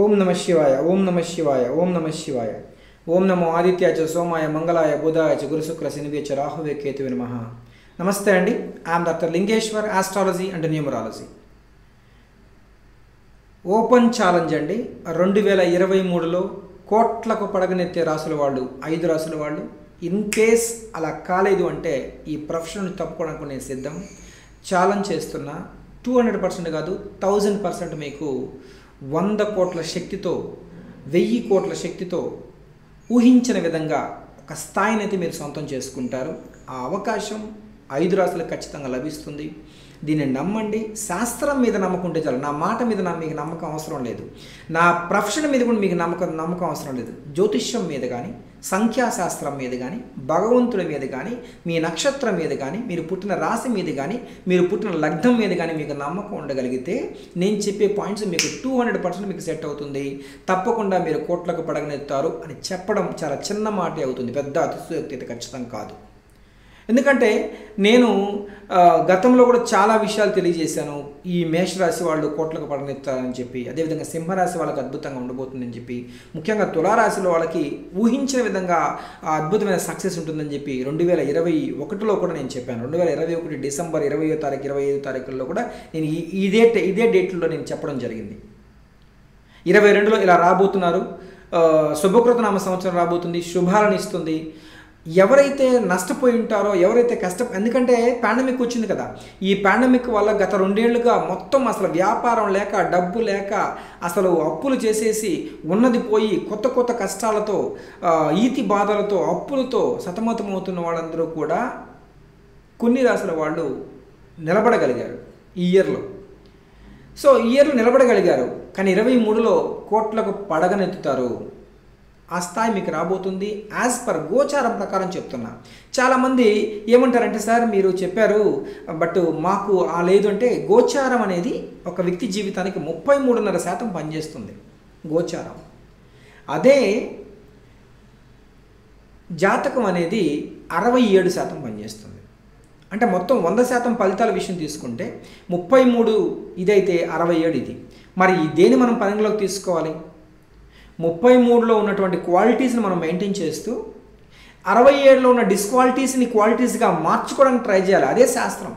ओम नमः शिवाय ओम नमः शिवाय ओम नमः शिवाय ओम नमो आदित्याय च सोमाय मंगलाय बुधाय च गुरु शुक्र शनिवे च राहुवे केतवे नमः। नमस्ते अंडी, I am doctor Lingeshwar, astrology and numerology. Open challenge अंडी 2023లో కోట్లకు పడగనెత్తే రాసుల వాళ్ళు, 5 రాసుల వాళ్ళు ఇన్ కేస్ అలా కాలేదు అంటే ఈ ప్రొఫెషన్ తప్పుకోవడానికి సిద్ధం ఛాలెంజ్ చేస్తున్నా। 200% కాదు 1000% మీకు 100 కోట్ల శక్తితో 1000 కోట్ల శక్తితో ఊహించిన విధంగా ఒక స్థాయిని అయితే మీరు సొంతం చేసుకుంటారు। ఆ అవకాశం 5 రాసులకు ఖచ్చితంగా లభిస్తుంది। దీనిని నమ్మండి, శాస్త్రం మీద నమ్మకుంటే చాలు। నా మాట మీద మీకు నమ్మకం అవసరం లేదు, నా ప్రొఫెషన్ మీద కూడా మీకు నమ్మకం అవసరం లేదు। జ్యోతిష్యం మీద కానీ, సంఖ్యాశాస్త్రం మీద కానీ, భగవంతుడి మీద కానీ, మీ నక్షత్రం మీద కానీ, మీరు పుట్టిన రాశి మీద కానీ, మీరు పుట్టిన లగ్నం మీద కానీ మీకు నమ్మకం ఉండగలిగితే నేను చెప్పే పాయింట్స్ మీకు 200% మీకు సెట్ అవుతుంది। తప్పకుండా మీరు కోట్లకు పడగనెత్తారు అని చెప్పడం చాలా చిన్న మాటే అవుతుంది, పెద్ద అతిశయోక్తి ఖచ్చితం కాదు। ఎందుకంటే నేను గతంలో కూడా చాలా విషయాలు తెలియజేశాను, ఈ మేషరాశి వాళ్ళు కోట్లకు పడగనెత్తారని చెప్పి, అదేవిధంగా సింహరాశి వాళ్ళకి అద్భుతంగా ఉండబోతుందని చెప్పి, ముఖ్యంగా తులారాశిలో వాళ్ళకి ఊహించిన విధంగా అద్భుతమైన సక్సెస్ ఉంటుందని చెప్పి 2021లో కూడా నేను చెప్పాను। 2021 డిసెంబర్ 20వ తారీఖు 25వ తారీఖుల్లో కూడా నేను ఇదే డేట్లో నేను చెప్పడం జరిగింది। 22లో ఇలా రాబోతున్నారు, శుభకృతనామ సంవత్సరం రాబోతుంది, శుభాలను ఇస్తుంది। ఎవరైతే నష్టపోయి ఉంటారో, ఎవరైతే కష్టం, ఎందుకంటే పాండమిక్ వచ్చింది కదా, ఈ పాండమిక్ వల్ల గత 2 ఏళ్లుగా మొత్తం అసలు వ్యాపారం లేక, డబ్బు లేక, అసలు అప్పులు చేసేసి ఉన్నది పోయి కొత్త కొత్త కష్టాలతో, ఈతి బాధలతో, అప్పులతో సతమతమవుతున్న వాళ్ళందరూ కూడా కొన్ని రాసుల వాళ్ళు నిలబడగలిగారు ఈ ఇయర్లో। సో ఈ ఇయర్లో నిలబడగలిగారు, కానీ 23లో కోట్లకు పడగనెత్తుతారు, ఆ స్థాయి మీకు రాబోతుంది యాజ్ పర్ గోచారం ప్రకారం చెప్తున్నా। చాలామంది ఏమంటారంటే, సార్ మీరు చెప్పారు బట్ మాకు ఆ లేదు అంటే, గోచారం అనేది ఒక వ్యక్తి జీవితానికి 33.5% పనిచేస్తుంది గోచారం, అదే జాతకం అనేది 67% పనిచేస్తుంది। అంటే మొత్తం 100% ఫలితాల విషయం తీసుకుంటే 33 ఇదైతే 67 ఇది। మరి దేని మనం పరిగణలోకి తీసుకోవాలి? 33లో ఉన్నటువంటి క్వాలిటీస్ని మనం మెయింటైన్ చేస్తూ 67లో ఉన్న డిస్క్వాలిటీస్ని క్వాలిటీస్గా మార్చుకోవడానికి ట్రై చేయాలి, అదే శాస్త్రం।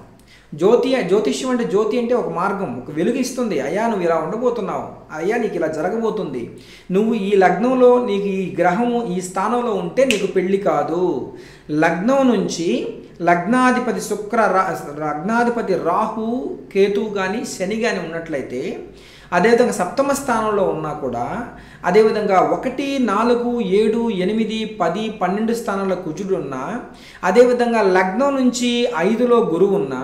జ్యోతిష్యం అంటే, జ్యోతి అంటే ఒక మార్గం, ఒక వెలుగు ఇస్తుంది। అయ్యా నువ్వు ఇలా ఉండబోతున్నావు, అయ్యా నీకు ఇలా జరగబోతుంది, నువ్వు ఈ లగ్నంలో, నీకు ఈ గ్రహము ఈ స్థానంలో ఉంటే నీకు పెళ్ళి కాదు। లగ్నం నుంచి లగ్నాధిపతి లగ్నాధిపతి రాహు, కేతువు కానీ, శని కానీ ఉన్నట్లయితే, అదేవిధంగా సప్తమ స్థానంలో ఉన్నా కూడా, అదేవిధంగా 1, 4, 7, 8, 10, 12 స్థానాల్లో కుజుడు ఉన్నా, అదేవిధంగా లగ్నం నుంచి 5లో గురువు ఉన్నా,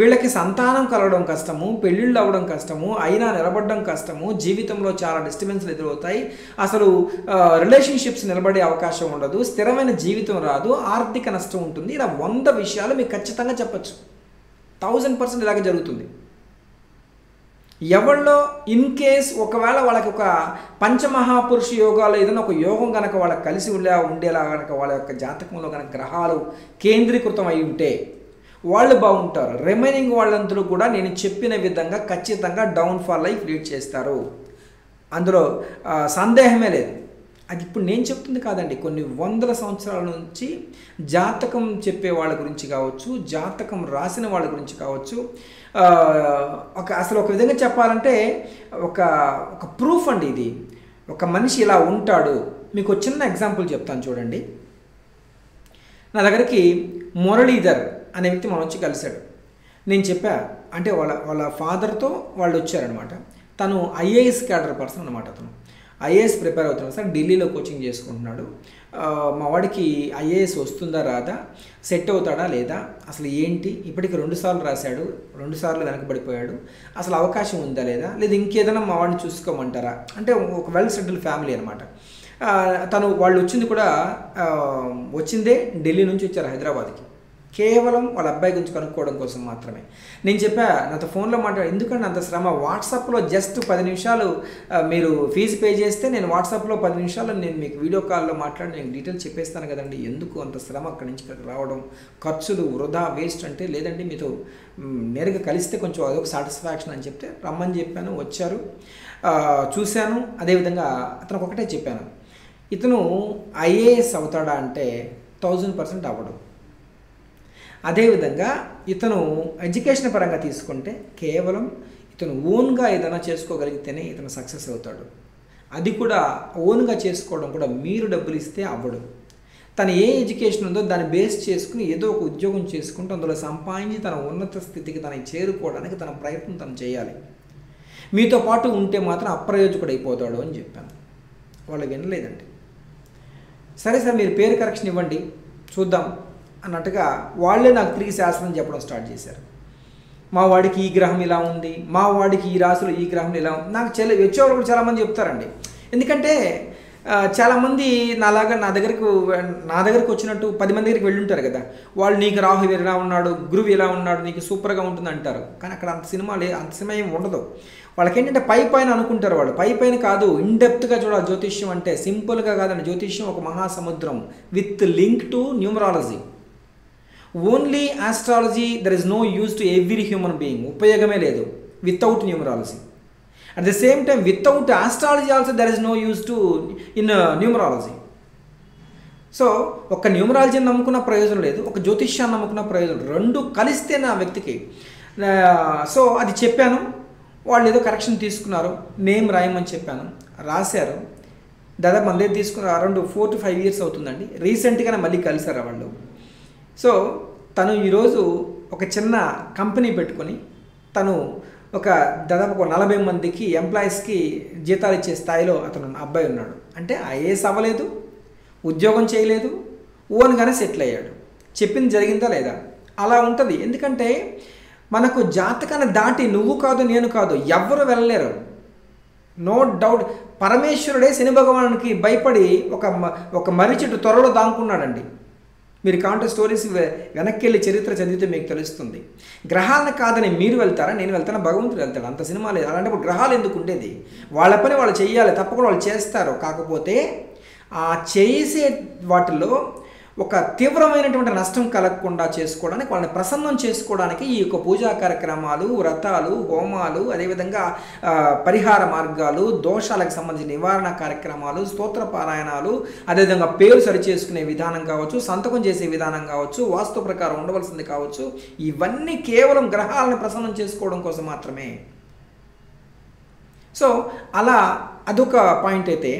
వీళ్ళకి సంతానం కలగడం కష్టము, పెళ్ళిళ్ళు అవ్వడం కష్టము, అయినా నిలబడడం కష్టము, జీవితంలో చాలా డిస్టర్బెన్స్లు ఎదురవుతాయి, అసలు రిలేషన్షిప్స్ నిలబడే అవకాశం ఉండదు, స్థిరమైన జీవితం రాదు, ఆర్థిక నష్టం ఉంటుంది। ఇలా 100 విషయాలు మీకు ఖచ్చితంగా చెప్పచ్చు, 1000% ఇలాగే జరుగుతుంది। ఎవళ్ళో ఇన్ కేస్ ఒకవేళ వాళ్ళకి ఒక పంచమహాపురుష యోగాలు ఏదైనా ఒక యోగం కనుక వాళ్ళకి కలిసి ఉండేలా కనుక వాళ్ళ యొక్క జాతకంలో కనుక గ్రహాలు కేంద్రీకృతం అయి ఉంటే వాళ్ళు బాగుంటారు। రిమైనింగ్ వాళ్ళందరూ కూడా నేను చెప్పిన విధంగా ఖచ్చితంగా డౌన్ఫాల్ లైఫ్ లీడ్ చేస్తారు, అందులో సందేహమే లేదు। అది ఇప్పుడు నేను చెప్తుంది కాదండి, కొన్ని 100 సంవత్సరాల నుంచి జాతకం చెప్పే వాళ్ళ గురించి కావచ్చు, జాతకం రాసిన వాళ్ళ గురించి కావచ్చు, అసలు ఒక విధంగా చెప్పాలంటే ఒక ప్రూఫ్ అండి ఇది। ఒక మనిషి ఇలా ఉంటాడు, మీకు ఒక చిన్న ఎగ్జాంపుల్ చెప్తాను చూడండి। నా దగ్గరికి మురళీధర్ అనే వ్యక్తి మనం వచ్చి కలిశాడు, నేను చెప్పా అంటే వాళ్ళ ఫాదర్తో వాళ్ళు వచ్చారనమాట। తను IAS క్యాడర్ పర్సన్ అనమాట, అతను IAS ప్రిపేర్ అవుతున్నాడు సార్, ఢిల్లీలో కోచింగ్ చేసుకుంటున్నాడు। మా వాడికి IAS వస్తుందా రాదా, సెట్ అవుతాడా లేదా, అసలు ఏంటి, ఇప్పటికి 2 సార్లు రాశాడు, 2 సార్లు వెనకబడిపోయాడు, అసలు అవకాశం ఉందా లేదా, లేదా ఇంకేదైనా మా వాడిని చూసుకోమంటారా అంటే, ఒక వెల్ సెటిల్డ్ ఫ్యామిలీ అనమాట। తను వాళ్ళు వచ్చింది కూడా ఢిల్లీ నుంచి వచ్చారు హైదరాబాద్కి, కేవలం వాళ్ళ అబ్బాయి గురించి కనుక్కోవడం కోసం మాత్రమే। నేను చెప్పా నాతో ఫోన్లో మాట్లాడు, ఎందుకంటే అంత శ్రమ, వాట్సాప్లో జస్ట్ 10 నిమిషాలు మీరు ఫీజు పే చేస్తే నేను వాట్సాప్లో 10 నిమిషాలు నేను మీకు వీడియో కాల్లో మాట్లాడి నేను డీటెయిల్స్ చెప్పేస్తాను కదండి, ఎందుకు అంత శ్రమ అక్కడి నుంచి రావడం, ఖర్చులు వృధా వేస్ట్ అంటే, లేదండి మీతో నేరుగా కలిస్తే కొంచెం అదొక సాటిస్ఫాక్షన్ అని చెప్తే రమ్మని చెప్పాను, వచ్చారు। చూశాను అదే విధంగా అతను ఒకటే చెప్పాను ఇతను ఐఏఎస్ అవుతాడా అంటే 1000% అవడు అదే విధంగా ఇతను ఎడ్యుకేషన్ పరంగా తీసుకుంటే కేవలం ఇతను ఓన్ గా ఏదైనా చేసుకోగలిగితేనే ఇతను సక్సెస్ అవుతాడు అది కూడా ఓన్ గా చేసుకోవడం కూడా మీరు డబ్బులు ఇస్తే అవడు తన ఏ ఎడ్యుకేషన్ ఉందో దాని బేస్ చేసుకుని ఏదో ఒక ఉద్యోగం చేసుకుంటూ అందులో సంపాదించి తన ఉన్నత స్థితికి తన చేరుకోవడానికి తన ప్రయత్నం తను చేయాలి మీతో పాటు ఉంటే మాత్రం అప్రయోజకుడు అయిపోతాడు అని చెప్పాను వాళ్ళు వినలేదండి సరే సార్ మీరు పేరు కరెక్షన్ ఇవ్వండి చూద్దాం అన్నట్టుగా వాళ్ళే నాకు తిరిగి శాస్త్రం చెప్పడం స్టార్ట్ చేశారు మా వాడికి ఈ గ్రహం ఇలా ఉంది మా వాడికి ఈ రాశిలో ఈ గ్రహం ఇలా ఉంది నాకు వచ్చేవారు కూడా చాలా మంది చెప్తారండి ఎందుకంటే చాలా మంది నాలాగా నా దగ్గరికి వచ్చినట్టు 10 మంది దగ్గరికి వెళ్ళి ఉంటారు కదా వాళ్ళు నీకు రాహు ఎలా ఉన్నాడు గురువు ఎలా ఉన్నాడు నీకు సూపర్గా ఉంటుంది అంటారు కానీ అక్కడ అంత సినిమా ఏం ఉండదు వాళ్ళకి ఏంటంటే పైపైన అనుకుంటారు వాళ్ళు పైపైన కాదు ఇన్ డెప్త్గా చూడాలి జ్యోతిష్యం అంటే సింపుల్గా కాదండి జ్యోతిష్యం ఒక మహాసముద్రం with link to numerology only astrology there is no use to every human being ఉపయోగమే లేదు without numerology At the same time, without astrology also there is no use to in numerology. So, ఒక numerology నమ్ముకున్న ప్రయోజనం లేదు ఒక జ్యోతిష్యాన్ని నమ్ముకున్న ప్రయోజనం రెండు కలిస్తే నా వ్యక్తికి సో అది చెప్పాను వాళ్ళు ఏదో కరెక్షన్ తీసుకున్నారు నేమ్ రాయమని చెప్పాను రాశారు దాదాపు మళ్ళీ తీసుకున్నారు అరౌండ్ 4 to 5 years అవుతుందండి రీసెంట్గానే మళ్ళీ కలిసారు వాళ్ళు సో తను ఈరోజు ఒక చిన్న కంపెనీ పెట్టుకొని తను ఒక దాదాపు 40 మందికి ఎంప్లాయీస్కి జీతాలు ఇచ్చే స్థాయిలో అతను అబ్బాయి ఉన్నాడు అంటే ఐఏఎస్ అవ్వలేదు ఉద్యోగం చేయలేదు ఓన్గానే సెటిల్ అయ్యాడు చెప్పింది జరిగిందా లేదా అలా ఉంటుంది ఎందుకంటే మనకు జాతకాన్ని దాటి నువ్వు కాదు నేను కాదు ఎవ్వరు వెళ్ళలేరు నో డౌట్ పరమేశ్వరుడే శని భగవానునికి భయపడి ఒక మర్రి చెట్టు త్వరలో దాంకున్నాడండి మీరు కాంటే స్టోరీస్ వెనక్కి వెళ్ళి చరిత్ర చదివితే మీకు తెలుస్తుంది గ్రహాలను కాదని మీరు వెళ్తారా నేను వెళ్తాను భగవంతుడు వెళ్తాడు అంత సినిమా లేదు అలాంటప్పుడు గ్రహాలు ఎందుకు ఉండేది వాళ్ళ పని వాళ్ళు చేయాలి తప్పకుండా వాళ్ళు చేస్తారు కాకపోతే ఆ చేసే వాటిలో ఒక తీవ్రమైనటువంటి నష్టం కలగకుండా చేసుకోవడానికి వాళ్ళని ప్రసన్నం చేసుకోవడానికి ఈ యొక్క పూజా కార్యక్రమాలు వ్రతాలు హోమాలు అదేవిధంగా పరిహార మార్గాలు దోషాలకు సంబంధించిన నివారణ కార్యక్రమాలు స్తోత్ర పారాయణాలు అదేవిధంగా పేరు సరిచేసుకునే విధానం కావచ్చు సంతకం చేసే విధానం కావచ్చు వాస్తు ప్రకారం ఉండవలసింది కావచ్చు ఇవన్నీ కేవలం గ్రహాలను ప్రసన్నం చేసుకోవడం కోసం మాత్రమే సో అలా అదొక పాయింట్ అయితే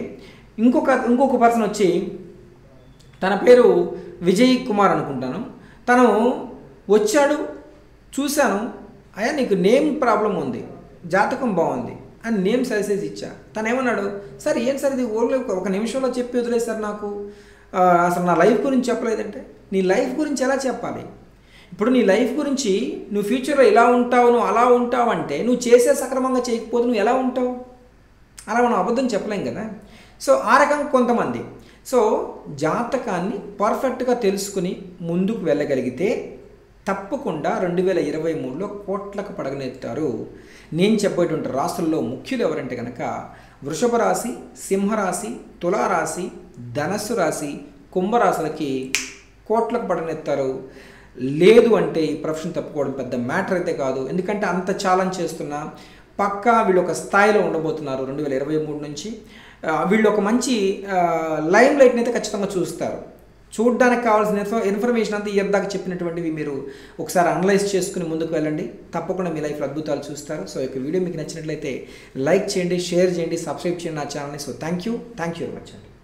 ఇంకొక పర్సన్ వచ్చి తన పేరు విజయ్ కుమార్ అనుకుంటాను తను వచ్చాడు చూశాను అయ్యా నీకు నేమ్ ప్రాబ్లం ఉంది జాతకం బాగుంది అని నేమ్ సజెస్ ఇచ్చా తను ఏమన్నాడు సార్ ఏం సార్ ఇది ఓన్లీ ఒక నిమిషంలో చెప్పి వదిలేదు సార్ నాకు అసలు నా లైఫ్ గురించి చెప్పలేదంటే నీ లైఫ్ గురించి ఎలా చెప్పాలి ఇప్పుడు నీ లైఫ్ గురించి నువ్వు ఫ్యూచర్లో ఇలా ఉంటావు నువ్వు అలా ఉంటావు అంటే నువ్వు చేసే సక్రమంగా చేయకపోతే నువ్వు ఎలా ఉంటావు అలా మనం అబద్ధం చెప్పలేం కదా సో ఆ రకంగా కొంతమంది సో జాతకాన్ని పర్ఫెక్ట్గా తెలుసుకుని ముందుకు వెళ్ళగలిగితే తప్పకుండా 2023లో కోట్లకు పడగనెత్తారు నేను చెప్పేటువంటి రాసుల్లో ముఖ్యులు ఎవరంటే కనుక వృషభ రాశి సింహరాశి తులా రాశి ధనస్సు రాశి కుంభరాశులకి కోట్లకు పడగనెత్తారు లేదు అంటే ఈ ప్రొఫెషన్ తప్పుకోవడం పెద్ద మ్యాటర్ అయితే కాదు ఎందుకంటే అంత ఛాలెంజ్ చేస్తున్నా పక్కా వీళ్ళు ఒక స్థాయిలో ఉండబోతున్నారు 2023 నుంచి వీళ్ళు ఒక మంచి లైమ్ లైట్ని అయితే ఖచ్చితంగా చూస్తారు చూడడానికి కావాల్సిన ఇన్ఫర్మేషన్ అంతా ఇయర్దాకా చెప్పినటువంటివి మీరు ఒకసారి అనలైజ్ చేసుకుని ముందుకు వెళ్ళండి తప్పకుండా మీ లైఫ్లో అద్భుతాలు చూస్తారు సో ఈ వీడియో మీకు నచ్చినట్లయితే లైక్ చేయండి షేర్ చేయండి సబ్స్క్రైబ్ చేయండి నా ఛానల్ని so thank you very much అండి